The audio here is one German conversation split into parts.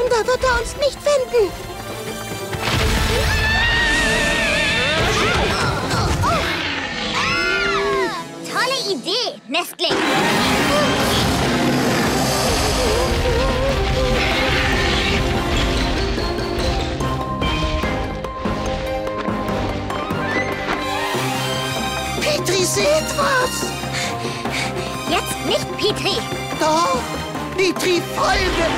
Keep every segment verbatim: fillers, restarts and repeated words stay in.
Wunder wird er uns nicht finden. Tolle Idee, Nestling. Petri sieht was. Jetzt nicht Petri. Doch, Petri folgen.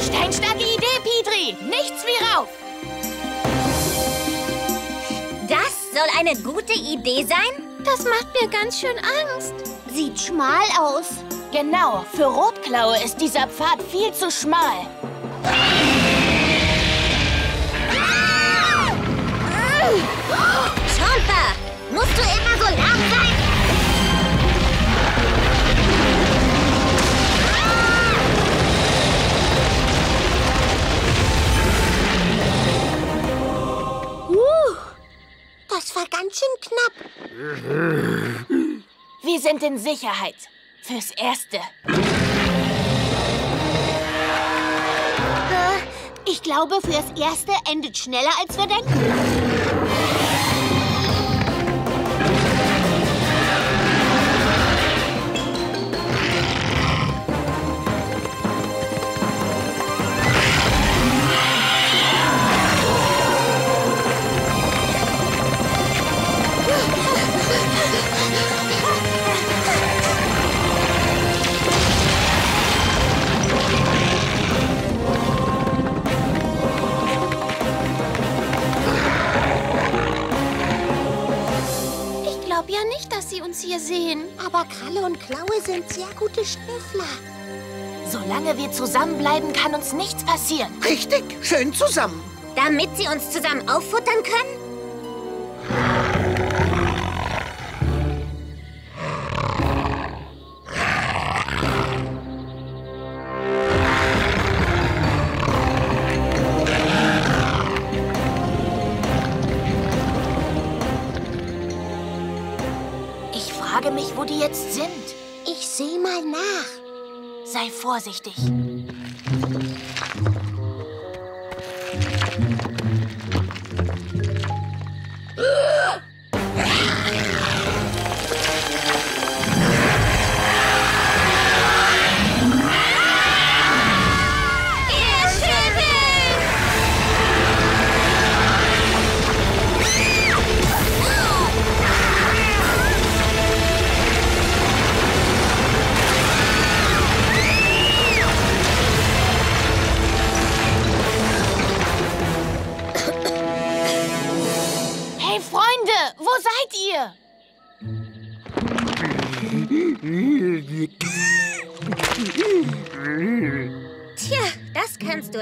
Steinstarke Idee, Petri! Nichts wie rauf! Das soll eine gute Idee sein? Das macht mir ganz schön Angst. Sieht schmal aus. Genau, für Rotklaue ist dieser Pfad viel zu schmal. Ah! Ah! Oh, Chomper, musst du immer so laut sein? Das war ganz schön knapp. Wir sind in Sicherheit. Fürs Erste. Äh, ich glaube, fürs Erste endet schneller, als wir denken. Ich glaube ja nicht, dass sie uns hier sehen. Aber Kralle und Klaue sind sehr gute Schnüffler. Solange wir zusammenbleiben, kann uns nichts passieren. Richtig, schön zusammen. Damit sie uns zusammen auffuttern sind. Ich seh mal nach. Sei vorsichtig.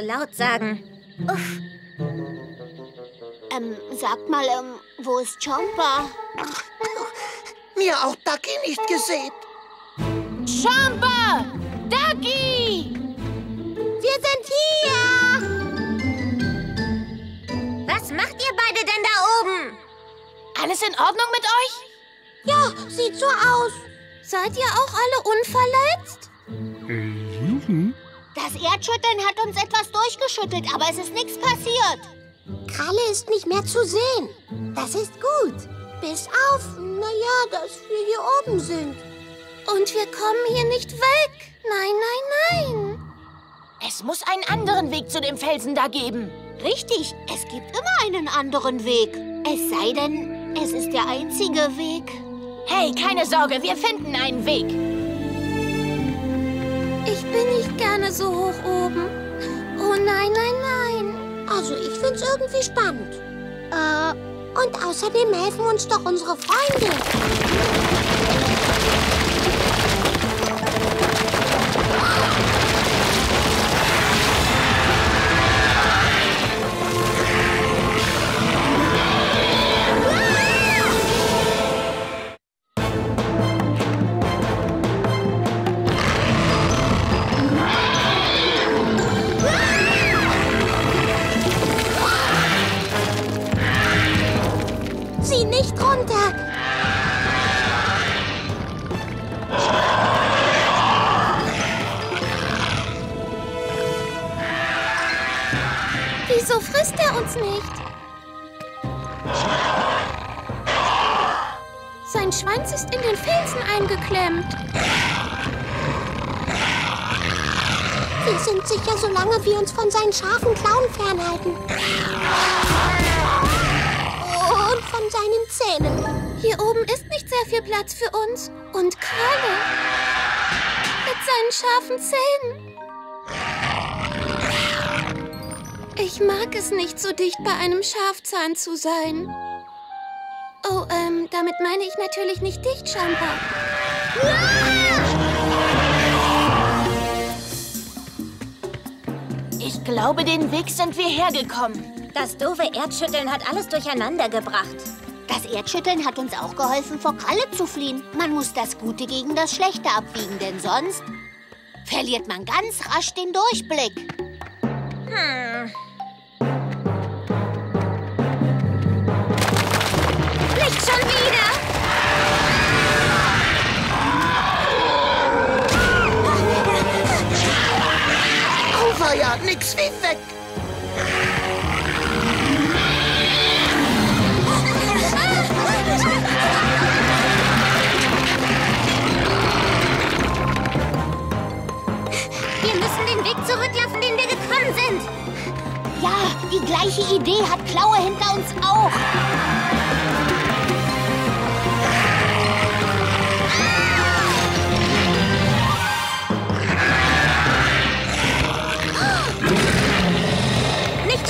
Laut sagen. Uff. Ähm, sag mal, ähm, wo ist Chomper? Mir auch Ducky nicht gesehen. Chomper! Ducky! Wir sind hier! Was macht ihr beide denn da oben? Alles in Ordnung mit euch? Ja, sieht so aus. Seid ihr auch alle unverletzt? Mhm. Das Erdschütteln hat uns etwas durchgeschüttelt, aber es ist nichts passiert. Kralle ist nicht mehr zu sehen. Das ist gut. Bis auf, naja, dass wir hier oben sind. Und wir kommen hier nicht weg. Nein, nein, nein. Es muss einen anderen Weg zu dem Felsen da geben. Richtig, es gibt immer einen anderen Weg. Es sei denn, es ist der einzige Weg. Hey, keine Sorge, wir finden einen Weg. Ich bin nicht gerne so hoch oben. Oh nein, nein, nein. Also ich find's irgendwie spannend. Äh, und außerdem helfen uns doch unsere Freunde. es nicht. Sein Schwanz ist in den Felsen eingeklemmt. Wir sind sicher, solange wir uns von seinen scharfen Klauen fernhalten. Und von seinen Zähnen. Hier oben ist nicht sehr viel Platz für uns. Und Kralle. Mit seinen scharfen Zähnen. Ich mag es nicht, so dicht bei einem Scharfzahn zu sein. Oh, ähm, damit meine ich natürlich nicht dicht, Chomper. Ich glaube, den Weg sind wir hergekommen. Das doofe Erdschütteln hat alles durcheinander gebracht. Das Erdschütteln hat uns auch geholfen, vor Kralle zu fliehen. Man muss das Gute gegen das Schlechte abwiegen, denn sonst verliert man ganz rasch den Durchblick. Hm. Schon wieder! Over ja, nix wie weg! Wir müssen den Weg zurücklaufen, den wir gekommen sind! Ja, die gleiche Idee hat Plauer hinter uns auch!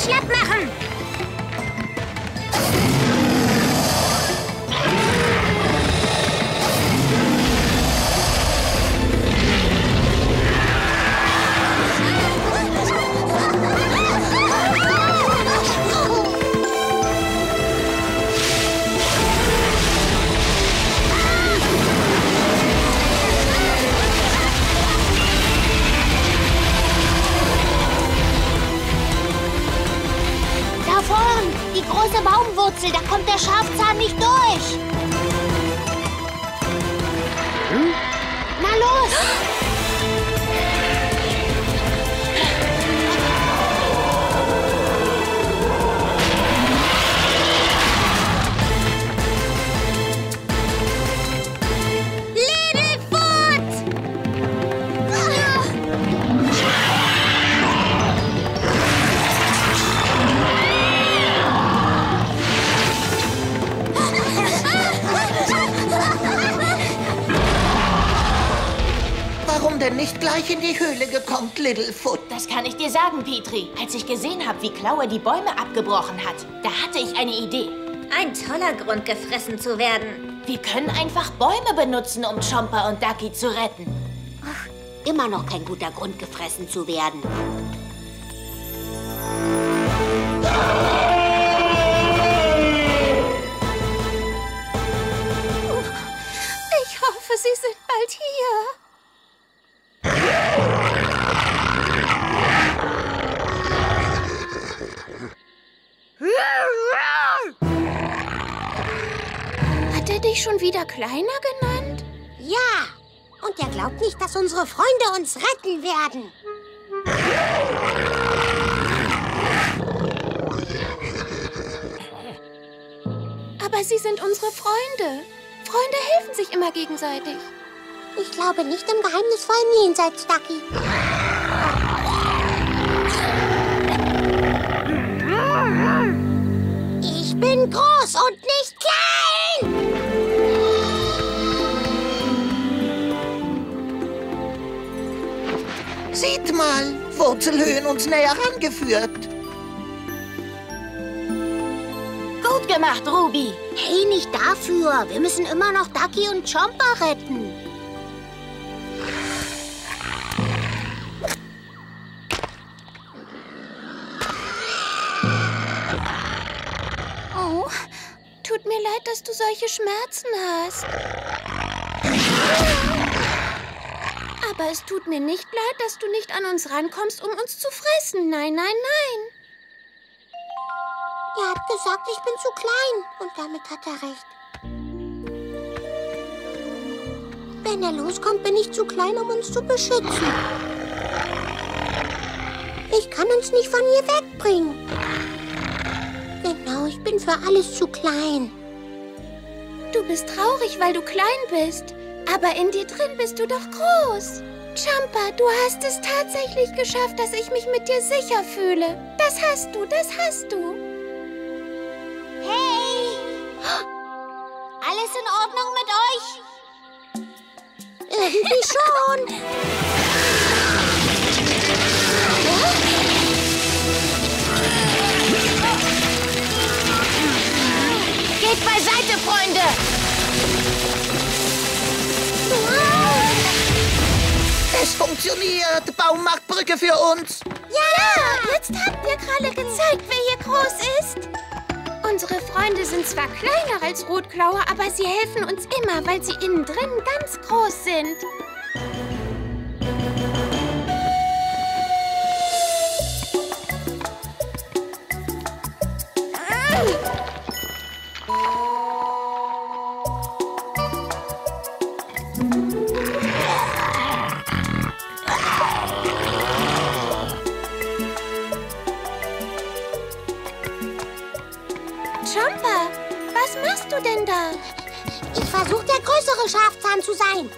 Schlapp machen! Große Baumwurzel, da kommt der Scharfzahn nicht durch. Hm? Na los! Denn nicht gleich in die Höhle gekommen, Littlefoot. Das kann ich dir sagen, Petri. Als ich gesehen habe, wie Klaue die Bäume abgebrochen hat, da hatte ich eine Idee. Ein toller Grund, gefressen zu werden. Wir können einfach Bäume benutzen, um Chomper und Ducky zu retten. Ach, immer noch kein guter Grund, gefressen zu werden. Ich hoffe, Sie sind bald hier. Hat er dich schon wieder kleiner genannt? Ja, und er glaubt nicht, dass unsere Freunde uns retten werden. Aber sie sind unsere Freunde. Freunde helfen sich immer gegenseitig. Ich glaube nicht im geheimnisvollen Jenseits, Ducky. Ich bin groß und nicht klein! Seht mal, Wurzelhöhen uns näher rangeführt. Gut gemacht, Ruby. Hey, nicht dafür. Wir müssen immer noch Ducky und Chomper retten. Tut mir leid, dass du solche Schmerzen hast. Aber es tut mir nicht leid, dass du nicht an uns rankommst, um uns zu fressen. Nein, nein, nein. Er hat gesagt, ich bin zu klein. Und damit hat er recht. Wenn er loskommt, bin ich zu klein, um uns zu beschützen. Ich kann uns nicht von hier wegbringen. genau, ich bin für alles zu klein. Du bist traurig, weil du klein bist, aber in dir drin bist du doch groß. Chomper, du hast es tatsächlich geschafft, dass ich mich mit dir sicher fühle. Das hast du, das hast du. Hey! Alles in Ordnung mit euch? Irgendwie schon. Geht beiseite, Freunde! Es funktioniert! Baum macht Brücke für uns! Ja! Jetzt habt ihr Kralle gezeigt, wer hier groß ist! Unsere Freunde sind zwar kleiner als Rotklaue, aber sie helfen uns immer, weil sie innen drin ganz groß sind. Ich versuche, der größere Scharfzahn zu sein.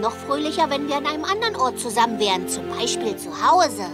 Noch fröhlicher, wenn wir an einem anderen Ort zusammen wären, zum Beispiel zu Hause.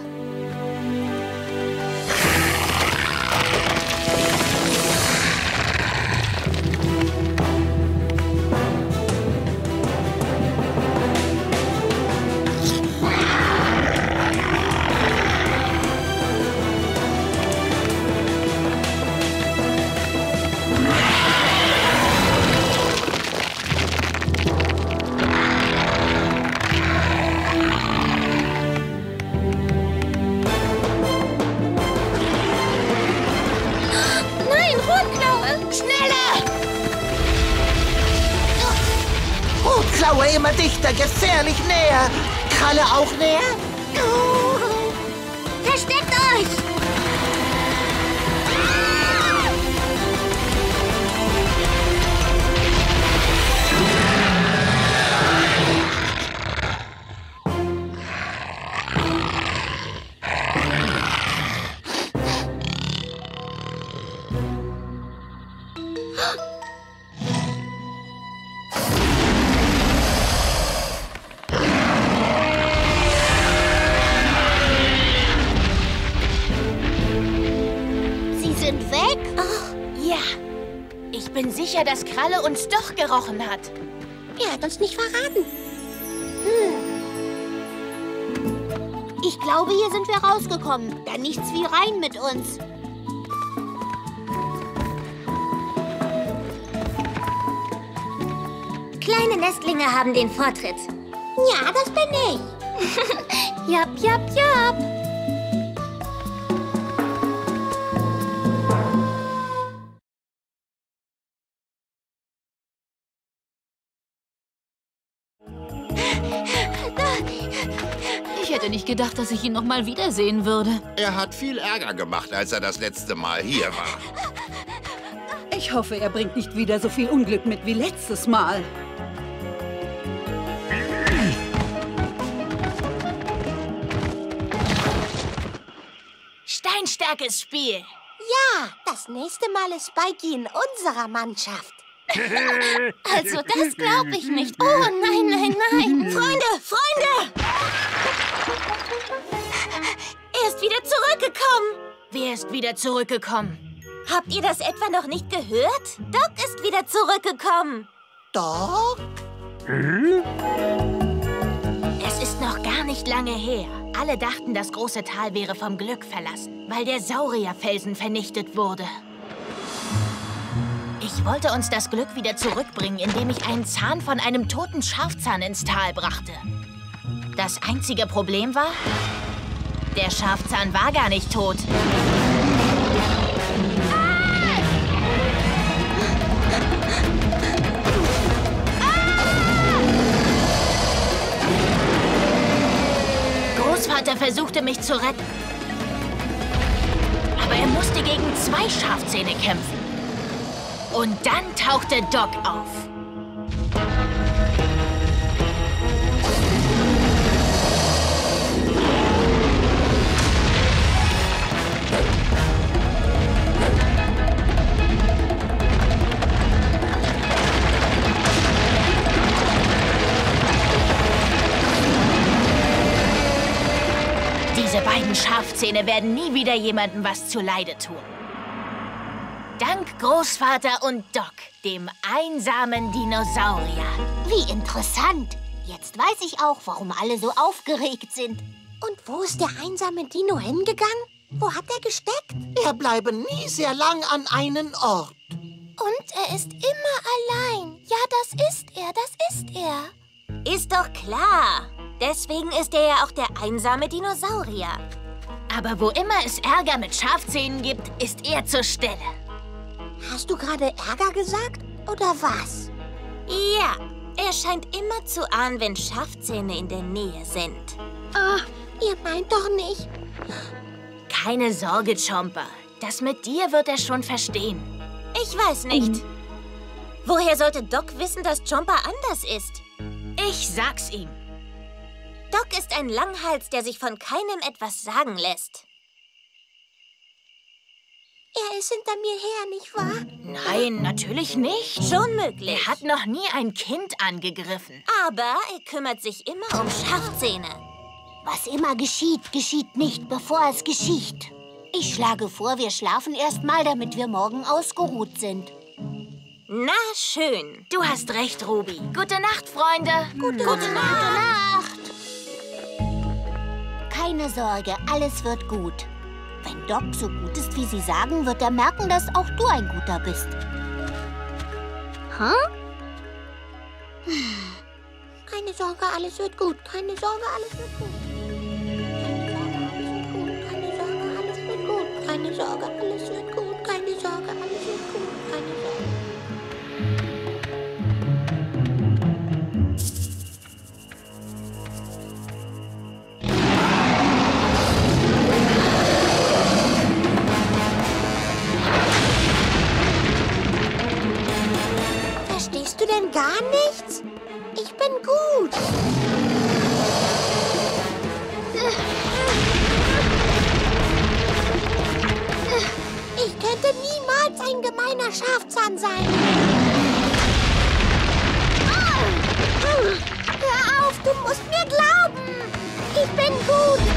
Gefährlich näher. Kralle auch näher? Versteckt euch! Ah! Dass Kralle uns doch gerochen hat. Er hat uns nicht verraten. Hm. Ich glaube, hier sind wir rausgekommen. Da nichts wie rein mit uns. Kleine Nestlinge haben den Vortritt. Ja, das bin ich. Jap, jap, jap. Ich dachte, dass ich ihn noch mal wiedersehen würde. Er hat viel Ärger gemacht, als er das letzte Mal hier war. Ich hoffe, er bringt nicht wieder so viel Unglück mit wie letztes Mal. Steinstarkes Spiel. Ja, das nächste Mal ist Spike in unserer Mannschaft. Also, das glaube ich nicht. Oh, nein, nein, nein. Freunde, Freunde! Er ist wieder zurückgekommen. Wer ist wieder zurückgekommen? Habt ihr das etwa noch nicht gehört? Doc ist wieder zurückgekommen. Doc? Hm? Es ist noch gar nicht lange her. Alle dachten, das große Tal wäre vom Glück verlassen, weil der Saurierfelsen vernichtet wurde. Ich wollte uns das Glück wieder zurückbringen, indem ich einen Zahn von einem toten Scharfzahn ins Tal brachte. Das einzige Problem war, der Scharfzahn war gar nicht tot. Großvater versuchte, mich zu retten. Aber er musste gegen zwei Scharfzähne kämpfen. Und dann tauchte Doc auf. Diese beiden Scharfzähne werden nie wieder jemandem was zuleide tun. Dank Großvater und Doc, dem einsamen Dinosaurier. Wie interessant. Jetzt weiß ich auch, warum alle so aufgeregt sind. Und wo ist der einsame Dino hingegangen? Wo hat er gesteckt? Er bleibe nie sehr lang an einem Ort. Und er ist immer allein. Ja, das ist er, das ist er. Ist doch klar. Deswegen ist er ja auch der einsame Dinosaurier. Aber wo immer es Ärger mit Scharfzähnen gibt, ist er zur Stelle. Hast du gerade Ärger gesagt, oder was? Ja, er scheint immer zu ahnen, wenn Scharfzähne in der Nähe sind. Ah, oh, ihr meint doch nicht. Keine Sorge, Chomper. Das mit dir wird er schon verstehen. Ich weiß nicht. Mhm. Woher sollte Doc wissen, dass Chomper anders ist? Ich sag's ihm. Doc ist ein Langhals, der sich von keinem etwas sagen lässt. Er ist hinter mir her, nicht wahr? Nein, natürlich nicht. Schon möglich. Er hat noch nie ein Kind angegriffen. Aber er kümmert sich immer um Scharfzähne. Was immer geschieht, geschieht nicht, bevor es geschieht. Ich schlage vor, wir schlafen erst mal, damit wir morgen ausgeruht sind. Na schön. Du hast recht, Ruby. Gute Nacht, Freunde. Gute, Gute Nacht. Nacht. Keine Sorge, alles wird gut. Wenn Doc so gut ist, wie sie sagen, wird er merken, dass auch du ein Guter bist. Huh? Keine Sorge, alles wird gut. Keine Sorge, alles wird gut. Keine Sorge, alles wird gut. Keine Sorge, alles wird gut. Keine Sorge, alles wird gut. Keine Sorge. Gar nichts? Ich bin gut. Ich könnte niemals ein gemeiner Scharfzahn sein. Oh. Hör auf, du musst mir glauben. Ich bin gut.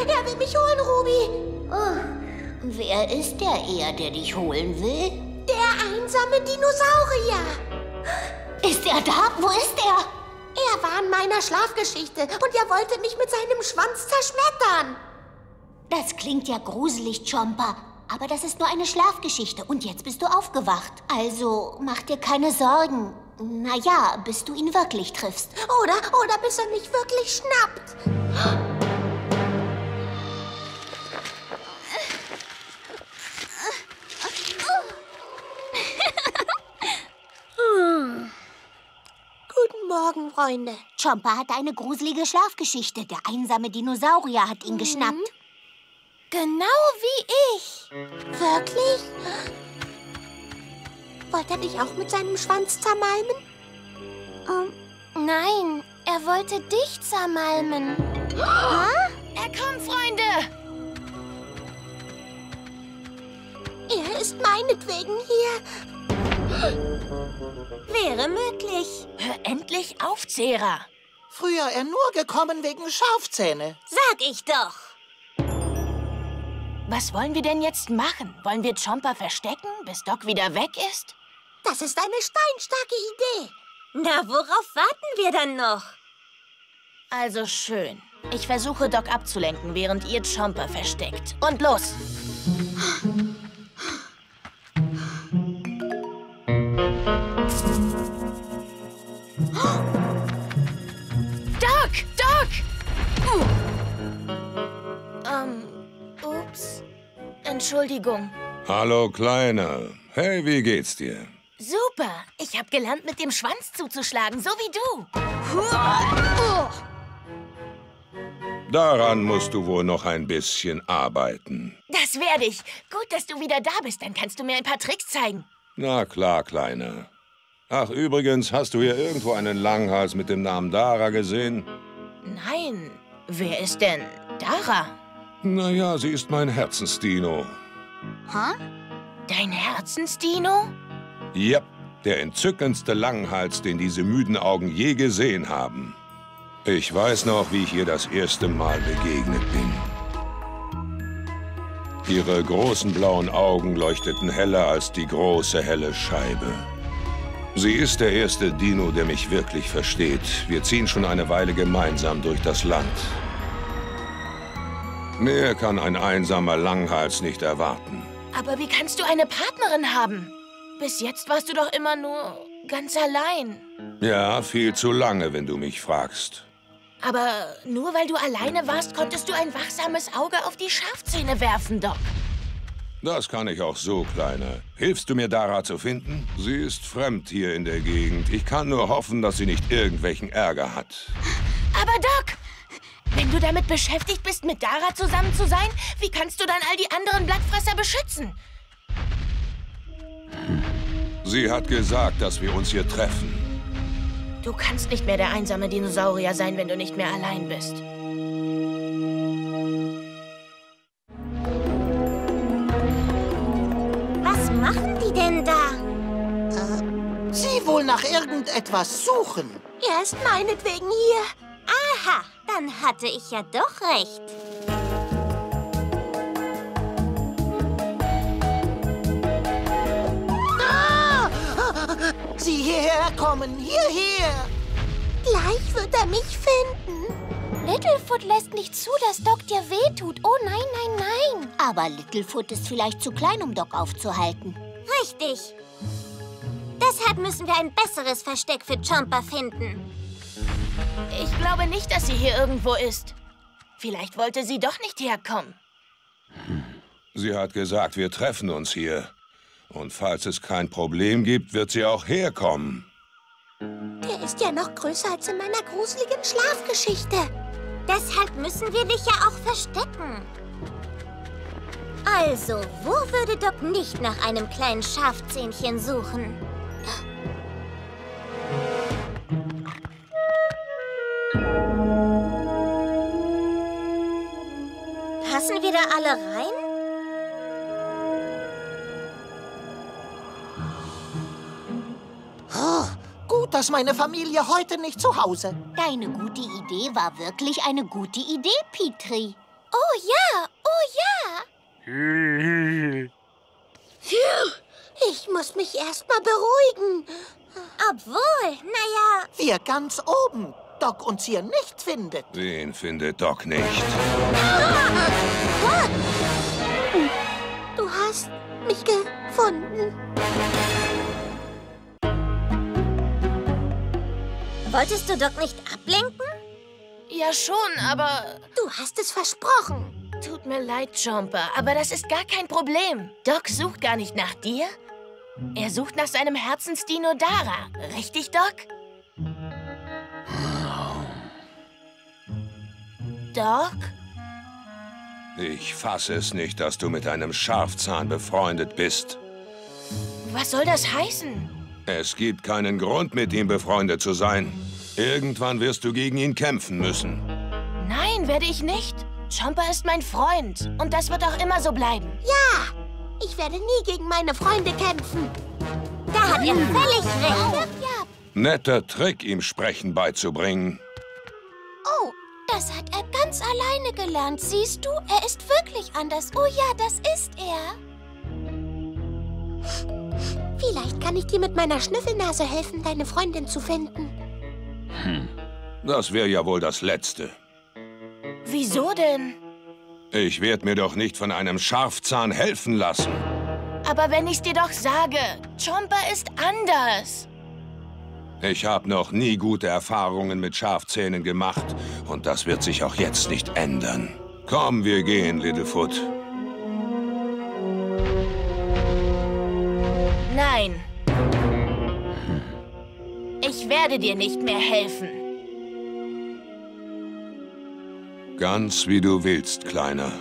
Er will mich holen, Ruby. Oh, wer ist der eher, der dich holen will? Der einsame Dinosaurier. Ist er da? Wo ist er? Er war in meiner Schlafgeschichte und er wollte mich mit seinem Schwanz zerschmettern. Das klingt ja gruselig, Chomper. Aber das ist nur eine Schlafgeschichte und jetzt bist du aufgewacht. Also mach dir keine Sorgen. Na ja, bis du ihn wirklich triffst. Oder, oder bis er mich wirklich schnappt. Morgen, Freunde. Chomper hatte eine gruselige Schlafgeschichte. Der einsame Dinosaurier hat ihn mhm. geschnappt. Genau wie ich. Wirklich? Wollte er dich auch mit seinem Schwanz zermalmen? Um, nein, er wollte dich zermalmen. Oh. Ha? Er kommt, Freunde! Er ist meinetwegen hier. Wäre möglich. Hör endlich auf, Cera. Früher er nur gekommen wegen Scharfzähne. Sag ich doch. Was wollen wir denn jetzt machen? Wollen wir Chomper verstecken, bis Doc wieder weg ist? Das ist eine steinstarke Idee. Na, worauf warten wir dann noch? Also schön. Ich versuche, Doc abzulenken, während ihr Chomper versteckt. Und los! Doc! Doc! Ähm, ups. Entschuldigung. Hallo, Kleiner. Hey, wie geht's dir? Super. Ich hab gelernt, mit dem Schwanz zuzuschlagen, so wie du. Huah! Oh! Daran musst du wohl noch ein bisschen arbeiten. Das werde ich. Gut, dass du wieder da bist. Dann kannst du mir ein paar Tricks zeigen. Na klar, Kleiner. Ach, übrigens, hast du hier irgendwo einen Langhals mit dem Namen Dara gesehen? Nein. Wer ist denn Dara? Na ja, sie ist mein Herzensdino. Hä? Dein Herzensdino? Ja, der entzückendste Langhals, den diese müden Augen je gesehen haben. Ich weiß noch, wie ich ihr das erste Mal begegnet bin. Ihre großen blauen Augen leuchteten heller als die große, helle Scheibe. Sie ist der erste Dino, der mich wirklich versteht. Wir ziehen schon eine Weile gemeinsam durch das Land. Mehr kann ein einsamer Langhals nicht erwarten. Aber wie kannst du eine Partnerin haben? Bis jetzt warst du doch immer nur ganz allein. Ja, viel zu lange, wenn du mich fragst. Aber nur weil du alleine warst, konntest du ein wachsames Auge auf die Scharfzähne werfen, Doc. Das kann ich auch so, Kleine. Hilfst du mir, Dara zu finden? Sie ist fremd hier in der Gegend. Ich kann nur hoffen, dass sie nicht irgendwelchen Ärger hat. Aber Doc, wenn du damit beschäftigt bist, mit Dara zusammen zu sein, wie kannst du dann all die anderen Blattfresser beschützen? Sie hat gesagt, dass wir uns hier treffen. Du kannst nicht mehr der einsame Dinosaurier sein, wenn du nicht mehr allein bist. Was machen die denn da? Äh, sie wohl nach irgendetwas suchen. Er ist meinetwegen hier. Aha, dann hatte ich ja doch recht. Sie hierher kommen, hierher! Gleich wird er mich finden. Littlefoot lässt nicht zu, dass Doc dir wehtut. Oh nein, nein, nein. Aber Littlefoot ist vielleicht zu klein, um Doc aufzuhalten. Richtig. Deshalb müssen wir ein besseres Versteck für Chomper finden. Ich glaube nicht, dass sie hier irgendwo ist. Vielleicht wollte sie doch nicht herkommen. Sie hat gesagt, wir treffen uns hier. Und falls es kein Problem gibt, wird sie auch herkommen. Der ist ja noch größer als in meiner gruseligen Schlafgeschichte. Deshalb müssen wir dich ja auch verstecken. Also, wo würde Doc nicht nach einem kleinen Scharfzähnchen suchen? Passen wir da alle rein? Oh, gut, dass meine Familie heute nicht zu Hause. Deine gute Idee war wirklich eine gute Idee, Petri. Oh ja, oh ja. Ich muss mich erst mal beruhigen. Obwohl, naja... Wir ganz oben. Doc uns hier nicht findet. Wen findet Doc nicht? Du hast mich gefunden. Wolltest du Doc nicht ablenken? Ja schon, aber... Du hast es versprochen. Tut mir leid, Chomper, aber das ist gar kein Problem. Doc sucht gar nicht nach dir. Er sucht nach seinem Herzensdino Dara. Richtig, Doc? Doc? Ich fasse es nicht, dass du mit einem Scharfzahn befreundet bist. Was soll das heißen? Es gibt keinen Grund, mit ihm befreundet zu sein. Irgendwann wirst du gegen ihn kämpfen müssen. Nein, werde ich nicht. Chomper ist mein Freund. Und das wird auch immer so bleiben. Ja, ich werde nie gegen meine Freunde kämpfen. Da hat er völlig recht. Netter Trick, ihm Sprechen beizubringen. Oh, das hat er ganz alleine gelernt. Siehst du, er ist wirklich anders. Oh ja, das ist er. Vielleicht kann ich dir mit meiner Schnüffelnase helfen, deine Freundin zu finden. Hm, das wäre ja wohl das Letzte. Wieso denn? Ich werde mir doch nicht von einem Scharfzahn helfen lassen. Aber wenn ich's dir doch sage, Chomper ist anders. Ich habe noch nie gute Erfahrungen mit Scharfzähnen gemacht. Und das wird sich auch jetzt nicht ändern. Komm, wir gehen, Littlefoot. Nein. Ich werde dir nicht mehr helfen. Ganz wie du willst, Kleiner.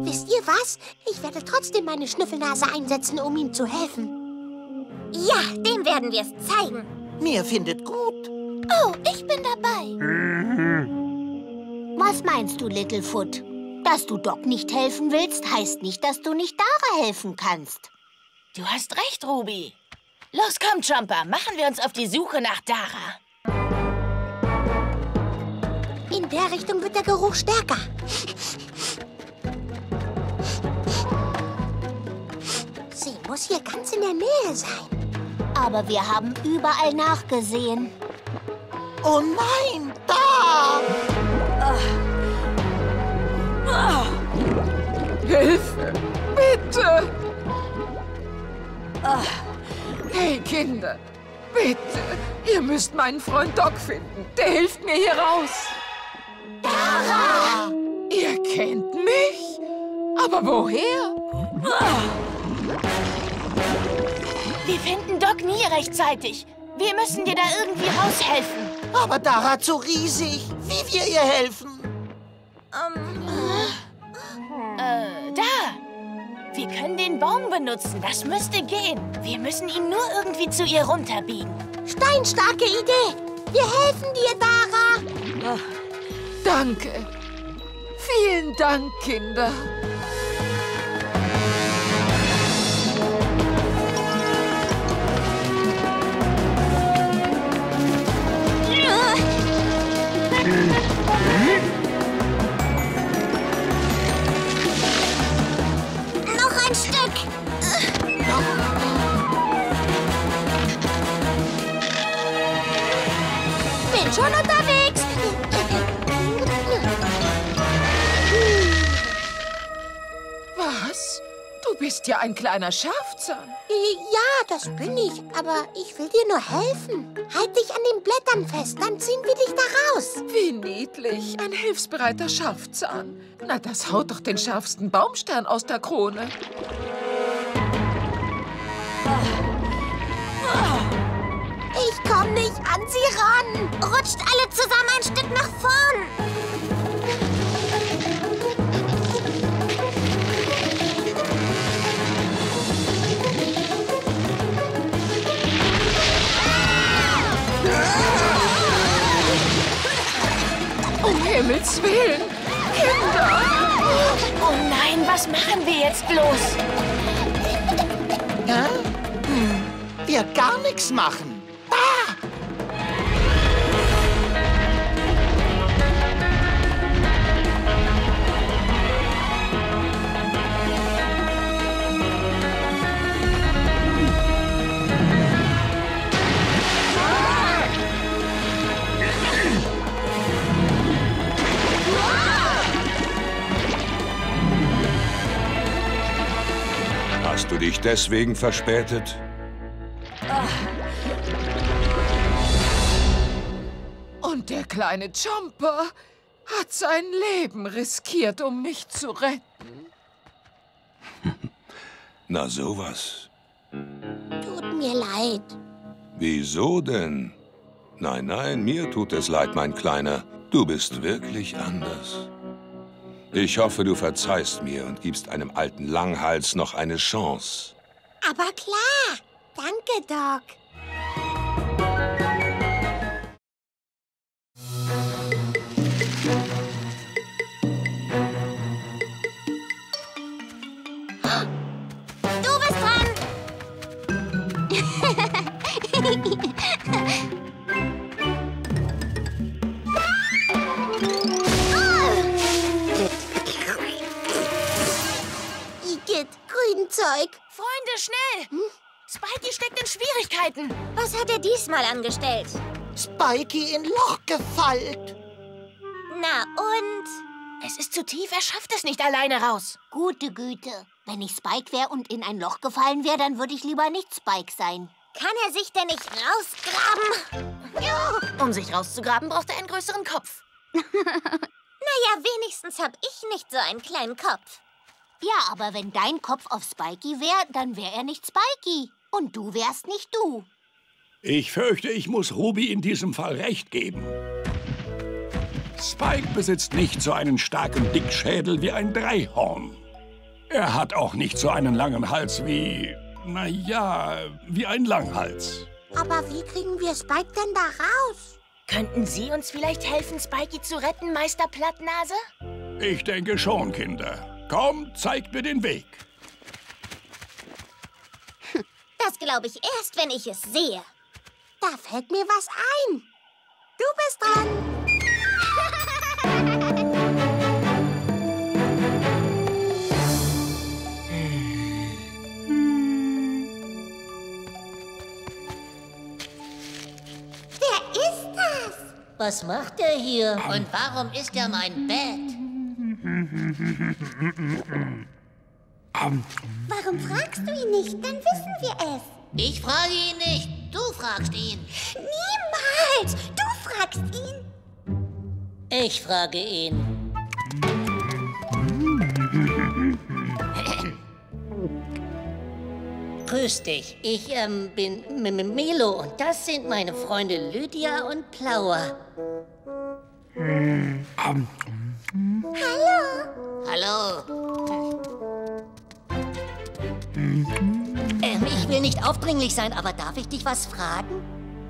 Wisst ihr was? Ich werde trotzdem meine Schnüffelnase einsetzen, um ihm zu helfen. Ja, dem werden wir es zeigen. Mir findet gut. Oh, ich bin dabei. Mhm. Was meinst du, Littlefoot? Dass du Doc nicht helfen willst, heißt nicht, dass du nicht Dara helfen kannst. Du hast recht, Ruby. Los, komm, Chomper, machen wir uns auf die Suche nach Dara. In der Richtung wird der Geruch stärker. Sie muss hier ganz in der Nähe sein. Aber wir haben überall nachgesehen. Oh nein, da! Ach. Oh. Hilfe! Bitte! Oh. Hey, Kinder! Bitte! Ihr müsst meinen Freund Doc finden. Der hilft mir hier raus. Dara! Ihr kennt mich? Aber woher? Oh. Wir finden Doc nie rechtzeitig. Wir müssen dir da irgendwie raushelfen. Aber Dara zu riesig. Wie wir ihr helfen? Ähm... Um. Äh, da! Wir können den Baum benutzen, das müsste gehen. Wir müssen ihn nur irgendwie zu ihr runterbiegen. Steinstarke Idee! Wir helfen dir, Dara! Ach, danke. Vielen Dank, Kinder. Schon unterwegs! Was? Du bist ja ein kleiner Scharfzahn. Ja, das bin ich. Aber ich will dir nur helfen. Halt dich an den Blättern fest, dann ziehen wir dich da raus. Wie niedlich. Ein hilfsbereiter Scharfzahn. Na, das haut doch den scharfsten Baumstern aus der Krone. Ich komme nicht an sie ran. Rutscht alle zusammen ein Stück nach vorn. Um Himmels Willen, Kinder! Oh nein, was machen wir jetzt bloß? Ja? Hm. Wir gar nichts machen. Hast du dich deswegen verspätet? Und der kleine Chomper hat sein Leben riskiert, um mich zu retten. Na sowas. Tut mir leid. Wieso denn? Nein, nein, mir tut es leid, mein Kleiner. Du bist wirklich anders. Ich hoffe, du verzeihst mir und gibst einem alten Langhals noch eine Chance. Aber klar. Danke, Doc. Schwierigkeiten. Was hat er diesmal angestellt? Spikey in Loch gefallen. Na und? Es ist zu tief, er schafft es nicht alleine raus. Gute Güte. Wenn ich Spike wäre und in ein Loch gefallen wäre, dann würde ich lieber nicht Spike sein. Kann er sich denn nicht rausgraben? Um sich rauszugraben, braucht er einen größeren Kopf. Naja, wenigstens habe ich nicht so einen kleinen Kopf. Ja, aber wenn dein Kopf auf Spikey wäre, dann wäre er nicht Spikey. Und du wärst nicht du. Ich fürchte, ich muss Ruby in diesem Fall recht geben. Spike besitzt nicht so einen starken Dickschädel wie ein Dreihorn. Er hat auch nicht so einen langen Hals wie... na ja, wie ein Langhals. Aber wie kriegen wir Spike denn da raus? Könnten Sie uns vielleicht helfen, Spikey zu retten, Meister Plattnase? Ich denke schon, Kinder. Komm, zeigt mir den Weg. Das glaube ich erst, wenn ich es sehe. Da fällt mir was ein. Du bist dran. Was macht er hier? Und warum ist er mein Bett? Warum fragst du ihn nicht? Dann wissen wir es. Ich frage ihn nicht. Du fragst ihn. Niemals! Du fragst ihn. Ich frage ihn. Grüß dich. Ich ähm, bin M-M-Milo und das sind meine Freunde Lydia und Plauer. Hallo. Hallo. Ähm, ich will nicht aufdringlich sein, aber darf ich dich was fragen?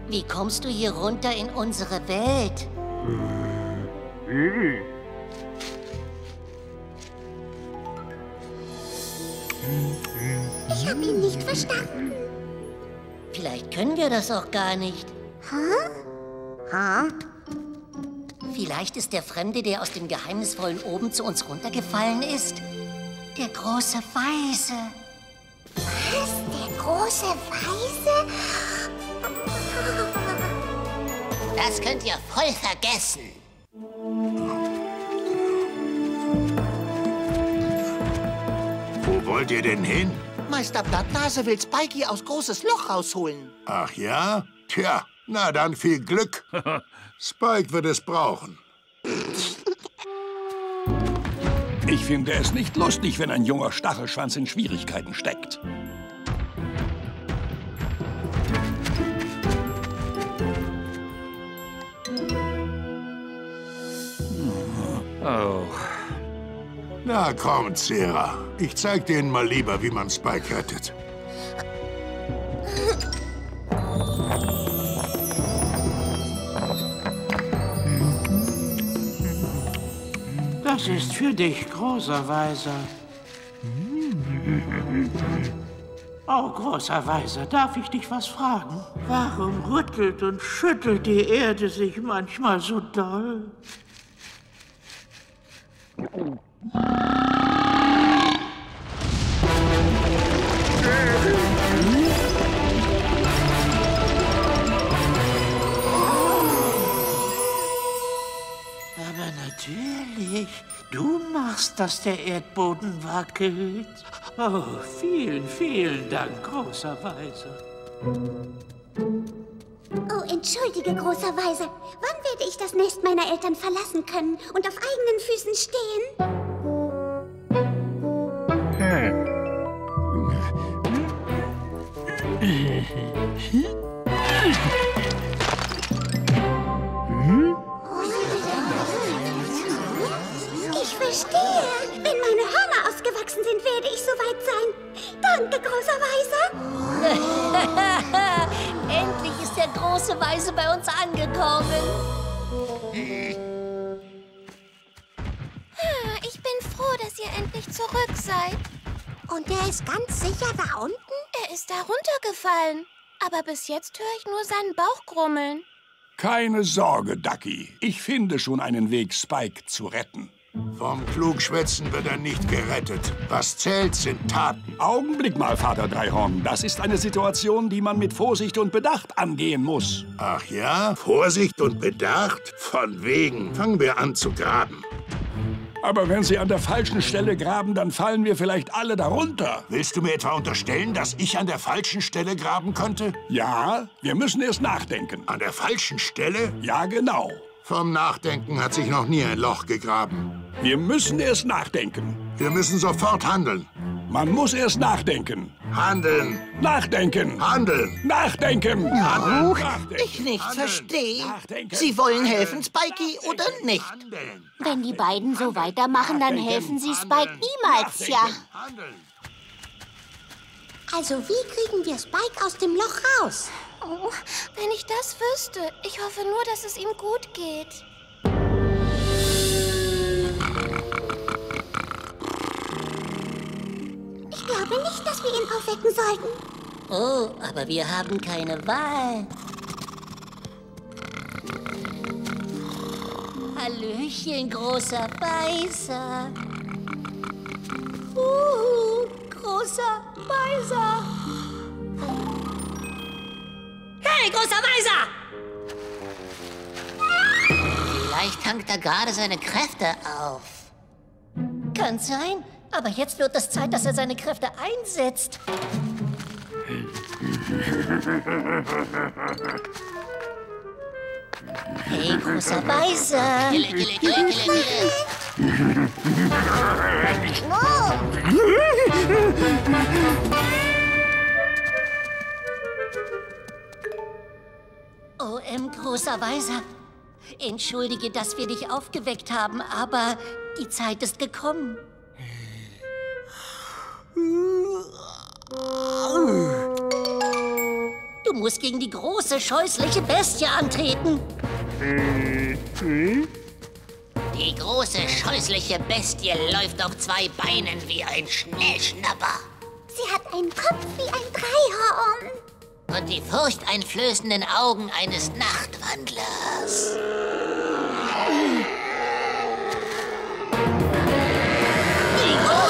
Wie kommst du hier runter in unsere Welt? Ich habe ihn nicht verstanden. Vielleicht können wir das auch gar nicht. Hä? Hä? Vielleicht ist der Fremde, der aus dem geheimnisvollen Oben zu uns runtergefallen ist, der große Weise. Was? Der große Weise? Das könnt ihr voll vergessen. Wo wollt ihr denn hin? Meister Plattnase will Spikey aus Großes Loch rausholen. Ach ja? Tja, na dann viel Glück. Spike wird es brauchen. Ich finde es nicht lustig, wenn ein junger Stachelschwanz in Schwierigkeiten steckt. Oh. Na komm, Cera. Ich zeig denen mal lieber, wie man Spike rettet. Das ist für dich, großer Weiser. Oh, großer Weiser, darf ich dich was fragen? Warum rüttelt und schüttelt die Erde sich manchmal so doll? Aber natürlich, du machst, dass der Erdboden wackelt. Oh, vielen, vielen Dank, großer Weiser. Oh, entschuldige, großer Weiser. Wann werde ich das Nest meiner Eltern verlassen können und auf eigenen Füßen stehen? Ich verstehe. Wenn meine Hörner ausgewachsen sind, werde ich soweit sein. Danke, großer Weiser. Endlich ist der große Weiser bei uns angekommen. Ich bin froh, dass ihr endlich zurück seid. Und er ist ganz sicher da unten? Er ist da runtergefallen. Aber bis jetzt höre ich nur seinen Bauch grummeln. Keine Sorge, Ducky. Ich finde schon einen Weg, Spike zu retten. Vom Klugschwätzen wird er nicht gerettet. Was zählt, sind Taten. Augenblick mal, Vater Dreihorn. Das ist eine Situation, die man mit Vorsicht und Bedacht angehen muss. Ach ja? Vorsicht und Bedacht? Von wegen. Fangen wir an zu graben. Aber wenn Sie an der falschen Stelle graben, dann fallen wir vielleicht alle darunter. Willst du mir etwa unterstellen, dass ich an der falschen Stelle graben könnte? Ja, wir müssen erst nachdenken. An der falschen Stelle? Ja, genau. Vom Nachdenken hat sich noch nie ein Loch gegraben. Wir müssen erst nachdenken. Wir müssen sofort handeln. Man muss erst nachdenken. Handeln. Nachdenken. Handeln. Nachdenken. Handeln. Nachdenken. Ich nicht verstehe. Sie wollen helfen, Spikey, oder nicht? Handeln. Wenn die beiden so weitermachen, dann helfen sie Spike niemals, ja. Also wie kriegen wir Spike aus dem Loch raus? Oh, wenn ich das wüsste. Ich hoffe nur, dass es ihm gut geht. Ich glaube nicht, dass wir ihn aufwecken sollten. Oh, aber wir haben keine Wahl. Hallöchen, großer Weißer. Uhu, großer Weißer. Hey, großer Weißer! Vielleicht tankt er gerade seine Kräfte auf. Kann sein. Aber jetzt wird es Zeit, dass er seine Kräfte einsetzt. Hey, großer Weißer! Kille, kille, kille, kille, kille. Oh. O M, großer Weißer. Entschuldige, dass wir dich aufgeweckt haben, aber die Zeit ist gekommen. Du musst gegen die große, scheußliche Bestie antreten. Die große, scheußliche Bestie läuft auf zwei Beinen wie ein Schnellschnapper. Sie hat einen Kopf wie ein Dreihorn. Und die furchteinflößenden Augen eines Nachtwandlers.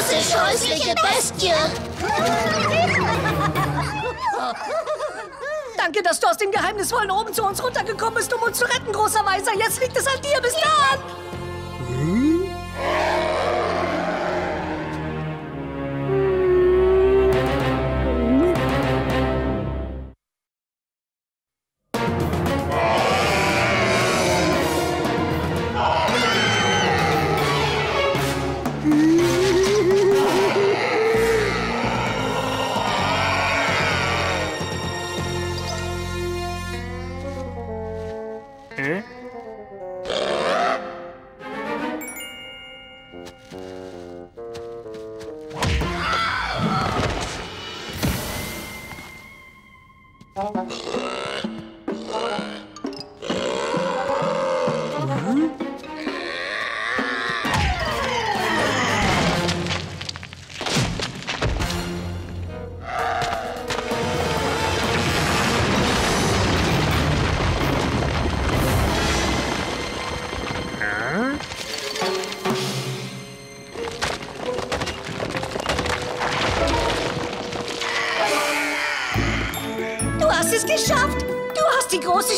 Die scheußliche Bestie! Danke, dass du aus dem geheimnisvollen Oben zu uns runtergekommen bist, um uns zu retten, großer Weiser. Jetzt liegt es an dir. Bis dann! Hm?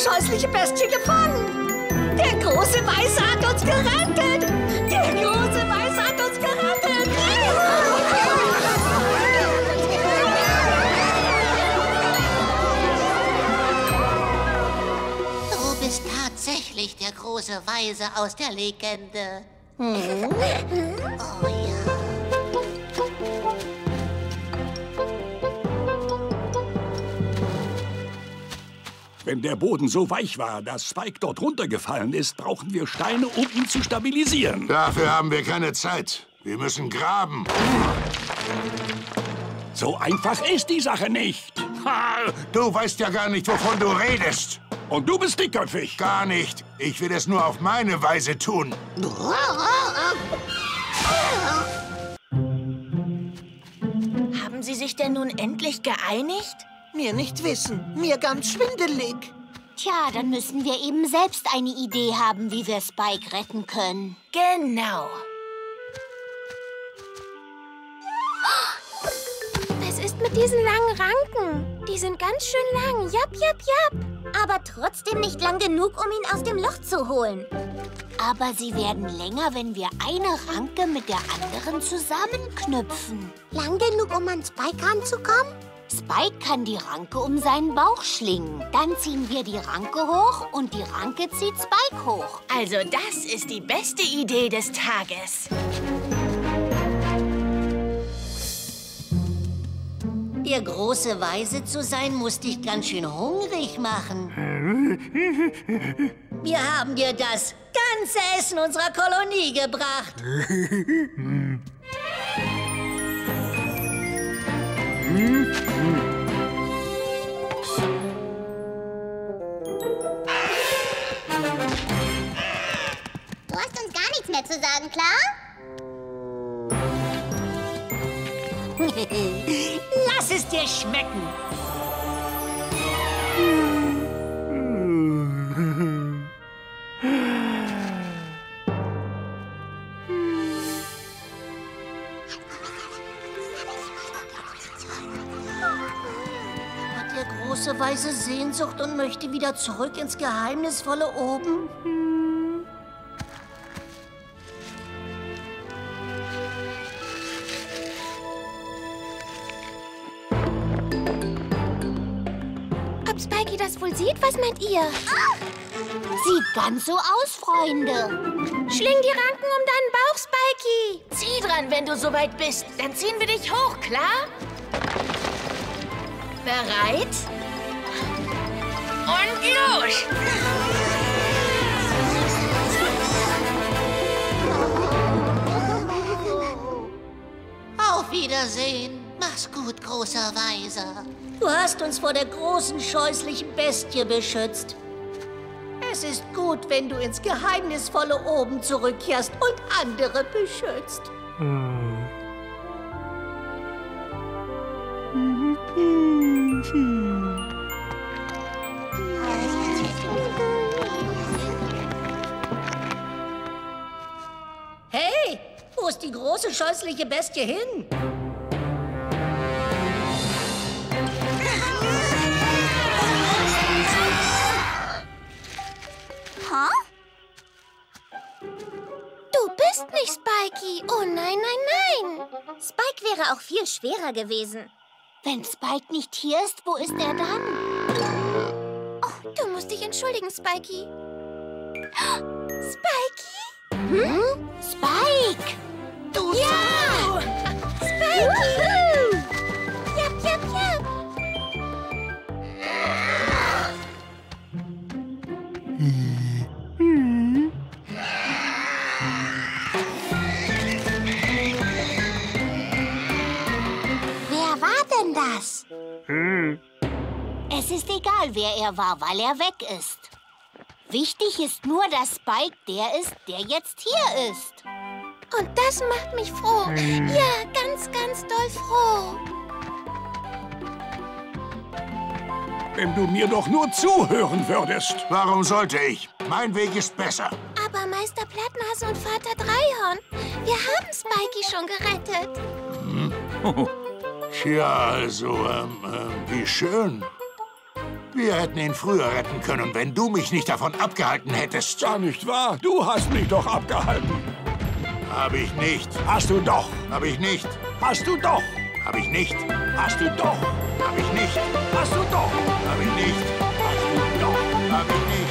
Scheußliche Bestie gefangen! Der große Weiße hat uns gerettet! Der große Weiße hat uns gerettet! Du bist tatsächlich der große Weiße aus der Legende. Hm? Oh ja. Wenn der Boden so weich war, dass Spike dort runtergefallen ist, brauchen wir Steine, um ihn zu stabilisieren. Dafür haben wir keine Zeit. Wir müssen graben. So einfach ist die Sache nicht. Ha, du weißt ja gar nicht, wovon du redest. Und du bist dickköpfig. Gar nicht. Ich will es nur auf meine Weise tun. Haben Sie sich denn nun endlich geeinigt? Mir nicht wissen. Mir ganz schwindelig. Tja, dann müssen wir eben selbst eine Idee haben, wie wir Spike retten können. Genau. mit diesen langen Ranken? Die sind ganz schön lang. Jap, jap, jap. Aber trotzdem nicht lang genug, um ihn aus dem Loch zu holen. Aber sie werden länger, wenn wir eine Ranke mit der anderen zusammenknüpfen. Lang genug, um an Spike ranzukommen? Spike kann die Ranke um seinen Bauch schlingen. Dann ziehen wir die Ranke hoch und die Ranke zieht Spike hoch. Also das ist die beste Idee des Tages. Ihr große Weise zu sein, muss dich ganz schön hungrig machen. Wir haben dir das ganze Essen unserer Kolonie gebracht. Du hast uns gar nichts mehr zu sagen, klar? Lass es dir schmecken. Weise Sehnsucht und möchte wieder zurück ins geheimnisvolle Oben. Hm. Ob Spikey das wohl sieht? Was meint ihr? Ah! Sieht ganz so aus, Freunde. Schling die Ranken um deinen Bauch, Spikey. Zieh dran, wenn du soweit bist. Dann ziehen wir dich hoch, klar? Bereit? Und los! Auf Wiedersehen. Mach's gut, großer Weiser. Du hast uns vor der großen, scheußlichen Bestie beschützt. Es ist gut, wenn du ins geheimnisvolle Oben zurückkehrst und andere beschützt. Hm. Mhm. Hm. Hm. Hey, wo ist die große, scheußliche Bestie hin? Ha? Du bist nicht Spikey. Oh nein, nein, nein. Spike wäre auch viel schwerer gewesen. Wenn Spike nicht hier ist, wo ist er dann? Oh, du musst dich entschuldigen, Spikey. Spikey? Hm? Spike! Du ja! Sau! Spikey! Jap, jap, jap! Hm. Wer war denn das? Hm. Es ist egal, wer er war, weil er weg ist. Wichtig ist nur, dass Spike der ist, der jetzt hier ist. Und das macht mich froh. Ja, ganz, ganz doll froh. Wenn du mir doch nur zuhören würdest. Warum sollte ich? Mein Weg ist besser. Aber Meister Plattnase und Vater Dreihorn, wir haben Spikey schon gerettet. Hm. Oh. Ja, also, ähm, äh, wie schön. Wir hätten ihn früher retten können, wenn du mich nicht davon abgehalten hättest. Ja, nicht wahr? Du hast mich doch abgehalten. Hab ich nicht. Hast du doch. Hab ich nicht. Hast du doch. Hab ich nicht. Hast du doch. Hab ich nicht. Hast du doch. Hab ich nicht. Hast du doch. Hab ich nicht.